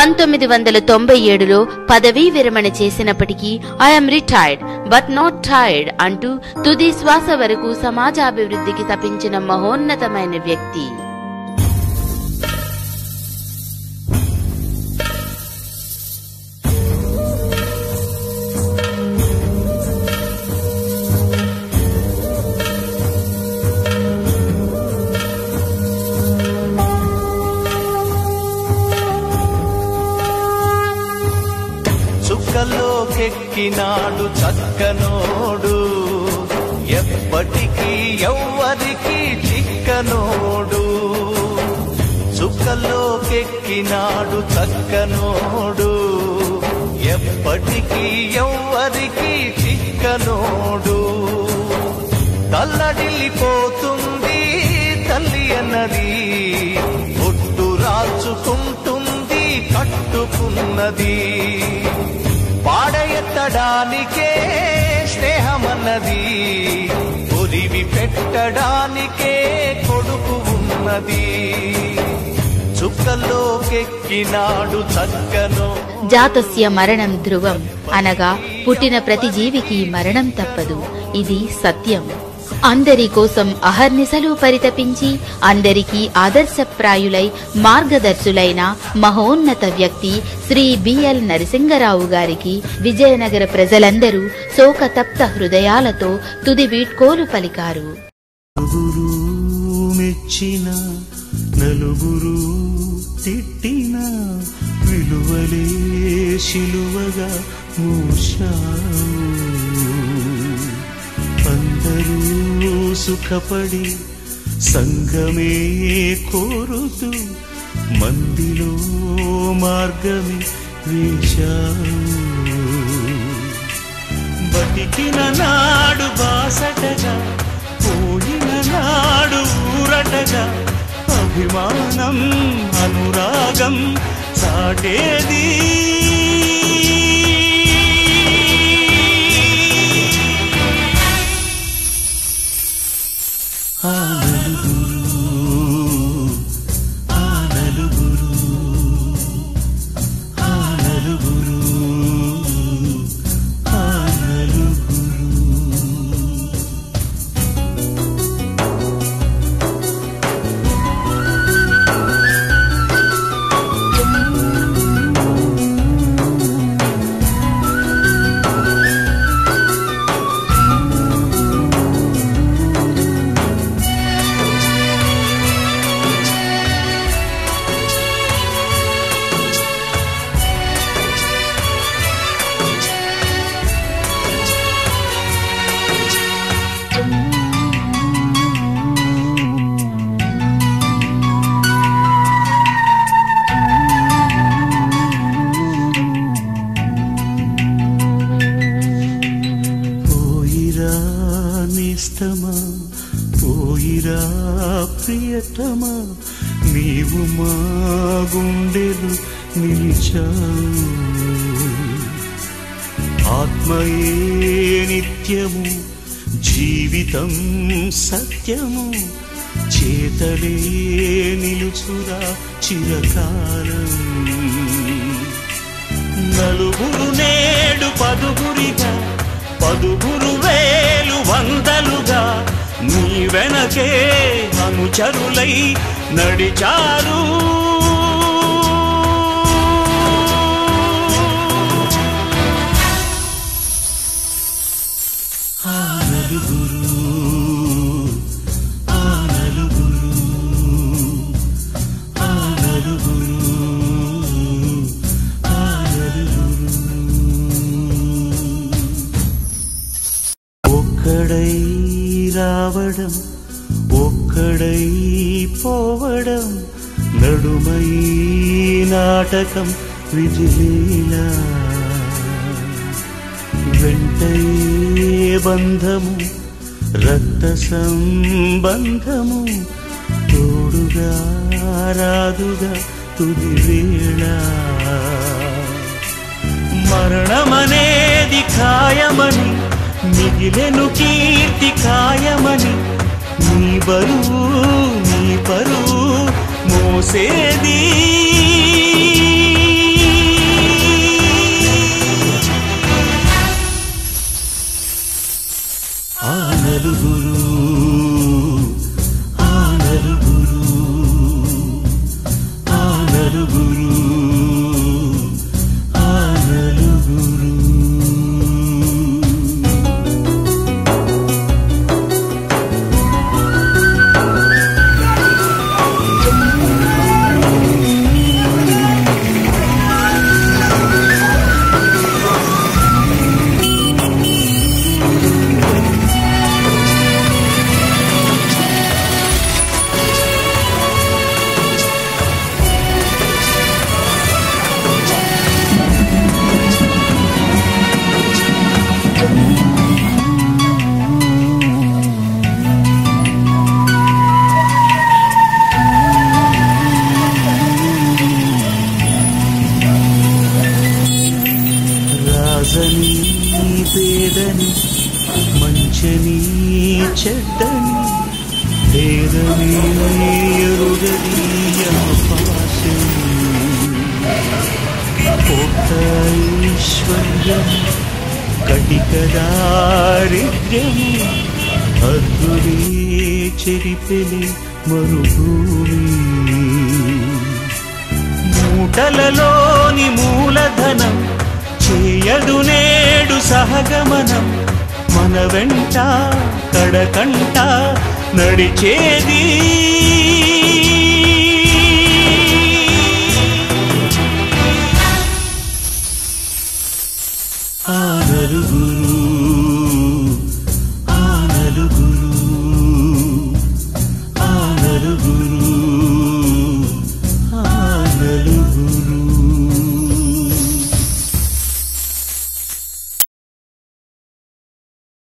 1997లో పదవీ విరమణ చేసినప్పటికీ I'm retired but not tired అంటూ తుది శ్వాస వరకు సమాజాభివృద్ధికి తపించిన మహోన్నతమైన వ్యక్తి. నాడు చక్కనోడు ఎప్పటికీ ఎవ్వరికి చిక్కనోడు, చుక్కలోకెక్కినాడు చక్కనోడు ఎప్పటికీ ఎవ్వరికి చిక్కనోడు. తల్లడిల్లిపోతుంది తల్లి అన్నది, ఒట్టు రాచుకుంటుంది కట్టుకున్నది, పాడయెత్తడానికే స్నేహమన్నది, ఉరివి పెట్టడానికే కొడుకు ఉన్నది. చుక్కలోకెక్కినాడు చక్కను. జాతస్య మరణం ధ్రువం అనగా పుట్టిన ప్రతి జీవికి మరణం తప్పదు, ఇది సత్యం. అందరి కోసం అహర్నిశలు పరితపించి అందరికీ ఆదర్శప్రాయులై మార్గదర్శులైన మహోన్నత వ్యక్తి శ్రీ బిఎల్ నరసింగరావు గారికి విజయనగర ప్రజలందరూ శోకతప్త హృదయాలతో తుది వీడ్కోలు పలికారు. అందరూ సుఖపడి సంగమే కోరుతూ మందిలో మార్గమే వేశావు. బతికిన నాడు బాసటగా, పోయిన నాడు ఊరటగా, అభిమానం అనురాగం చాటేది. ప్రియతమా నీవు మా గుండెలు నిలిచావు, ఆత్మయే నిత్యము జీవితం సత్యము, చేతలే నిలుచురా చిరకాలం. నలుగురు నేడు పదుగురిగా, పదుగురు వేలు వందలుగా, నీ వెనకే అనుచరులై నడిచారు. ఒక్కడై రావడం, ఒక్కడై పోవడం, నడుమై నాటకం విధిలీలా, వెంటై బంధము రక్త సంబంధము, తోడుగా రాదుగా తుది వేళ. మరణమనేది ఖాయమని, మిగిలెను కీర్తి కాయమని, నీ బరువు నీ పరువు మోసేది. రాజని పేదని మంచని చెడ్డని భేదమే ఎరుగదీయ పాశం కోట ఈశ్వర్యం కటికదారిద్యం అద్భురే చెరిపెలి మరుభూమి మూటలలోని మూలధనం చేయదు నేడు సహగమనం మన వెంట కడకంట నడిచేది।